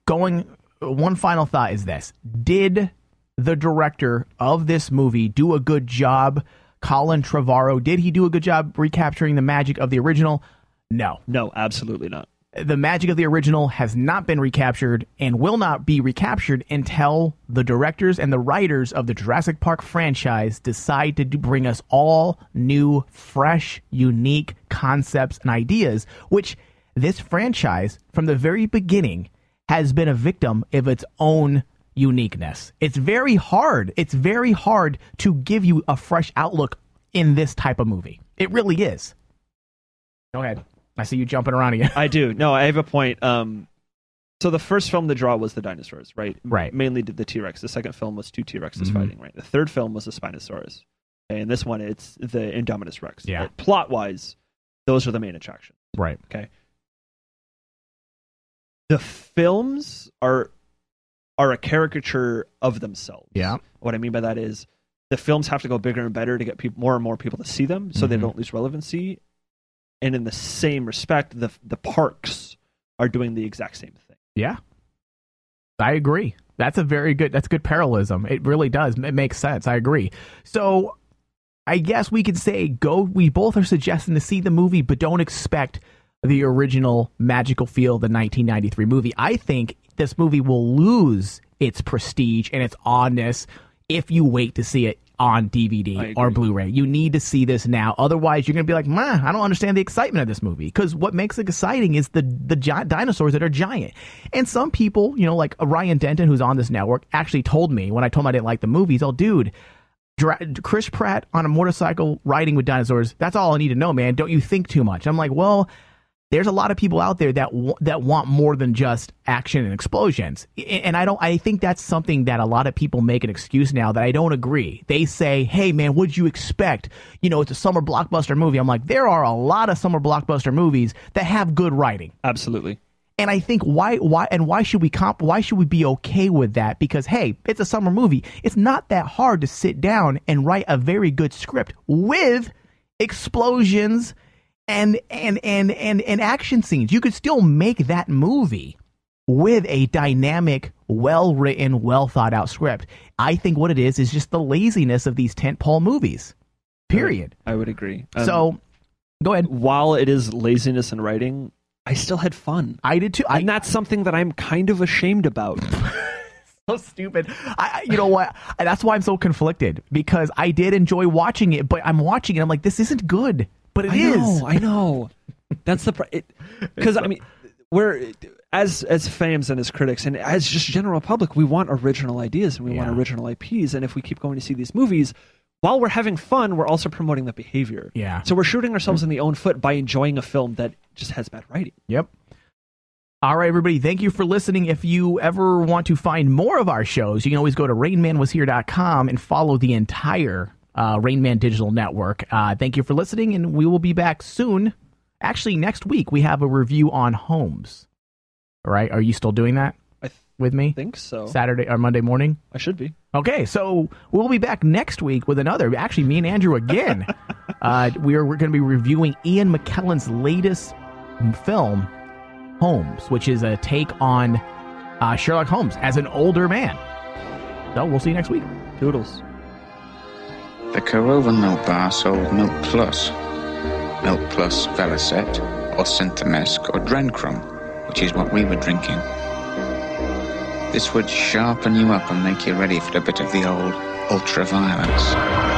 going, one final thought is this. Did the director of this movie do a good job, Colin Trevorrow? Did he do a good job recapturing the magic of the original? No. No, absolutely not. The magic of the original has not been recaptured and will not be recaptured until the directors and the writers of the Jurassic Park franchise decide to do, bring us all new, fresh, unique concepts and ideas, which this franchise, from the very beginning, has been a victim of its own uniqueness. It's very hard. It's very hard to give you a fresh outlook in this type of movie. It really is. Go ahead. I see you jumping around again. I do. No, I have a point. Um, so the first film to draw was the dinosaurs, right? Right. Mainly did the T-Rex. The second film was two T-Rexes mm-hmm. fighting, right? The third film was the Spinosaurus. And this one, it's the Indominus Rex. Yeah. Right? Plot-wise, those are the main attractions. Right. Okay. The films are, are a caricature of themselves. Yeah. What I mean by that is the films have to go bigger and better to get people, more and more people to see them, so mm-hmm. they don't lose relevancy. And in the same respect, the the parks are doing the exact same thing. Yeah, I agree. That's a very good, that's good parallelism. It really does. It makes sense. I agree. So I guess we could say go, we both are suggesting to see the movie, but don't expect the original magical feel of the nineteen ninety-three movie. I think this movie will lose its prestige and its oddness if you wait to see it on D V D or Blu-ray. You need to see this now. Otherwise, you're going to be like, man, I don't understand the excitement of this movie. Because what makes it exciting is the, the giant dinosaurs that are giant. And some people, you know, like Ryan Denton, who's on this network, actually told me when I told him I didn't like the movies, oh, dude, Chris Pratt on a motorcycle riding with dinosaurs, that's all I need to know, man. Don't you think too much? I'm like, well, there's a lot of people out there that w that want more than just action and explosions. And I don't. I think that's something that a lot of people make an excuse now that I don't agree. They say, hey, man, what'd you expect? You know, it's a summer blockbuster movie. I'm like, there are a lot of summer blockbuster movies that have good writing. Absolutely. And I think why why and why should we comp why should we be okay with that? Because, hey, it's a summer movie. It's not that hard to sit down and write a very good script with explosions And and, and and and action scenes. You could still make that movie with a dynamic, well-written, well-thought-out script. I think what it is is just the laziness of these tentpole movies, period. I would, I would agree. Um, so, go ahead. While it is laziness in writing, I still had fun. I did too. I, and that's something that I'm kind of ashamed about. So stupid. I, you know what? That's why I'm so conflicted, because I did enjoy watching it, but I'm watching it, I'm like, this isn't good. But it I is. Know, I know. That's the because I mean, we're as as fans and as critics and as just general public, we want original ideas and we yeah. want original I Ps. And if we keep going to see these movies, while we're having fun, we're also promoting that behavior. Yeah. So we're shooting ourselves in the own foot by enjoying a film that just has bad writing. Yep. All right, everybody. Thank you for listening. If you ever want to find more of our shows, you can always go to rain man was here dot com and follow the entire Uh, Rain Man Digital Network. Uh, thank you for listening, and we will be back soon. Actually, next week we have a review on Holmes. All right, are you still doing that I th with me? I think so. Saturday or Monday morning? I should be. Okay, so we'll be back next week with another. Actually, me and Andrew again. uh, we're we're going to be reviewing Ian McKellen's latest film, Holmes, which is a take on uh, Sherlock Holmes as an older man. So we'll see you next week. Doodles. The Corova Milk Bar sold Milk Plus, Milk Plus Velocet, or Synthamisk, or Drencrum, which is what we were drinking. This would sharpen you up and make you ready for a bit of the old ultra-violence.